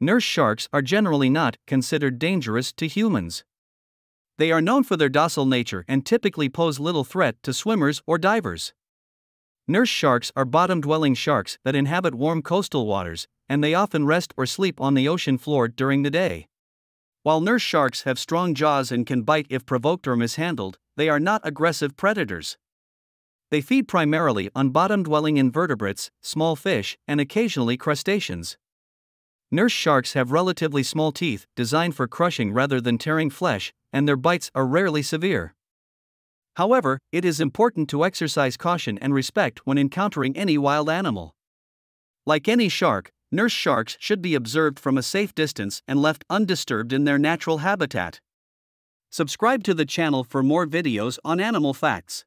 nurse sharks are generally not considered dangerous to humans. They are known for their docile nature and typically pose little threat to swimmers or divers. Nurse sharks are bottom-dwelling sharks that inhabit warm coastal waters, and they often rest or sleep on the ocean floor during the day. While nurse sharks have strong jaws and can bite if provoked or mishandled, they are not aggressive predators. They feed primarily on bottom-dwelling invertebrates, small fish, and occasionally crustaceans. Nurse sharks have relatively small teeth designed for crushing rather than tearing flesh, and their bites are rarely severe. However, it is important to exercise caution and respect when encountering any wild animal. Like any shark, nurse sharks should be observed from a safe distance and left undisturbed in their natural habitat. Subscribe to the channel for more videos on animal facts.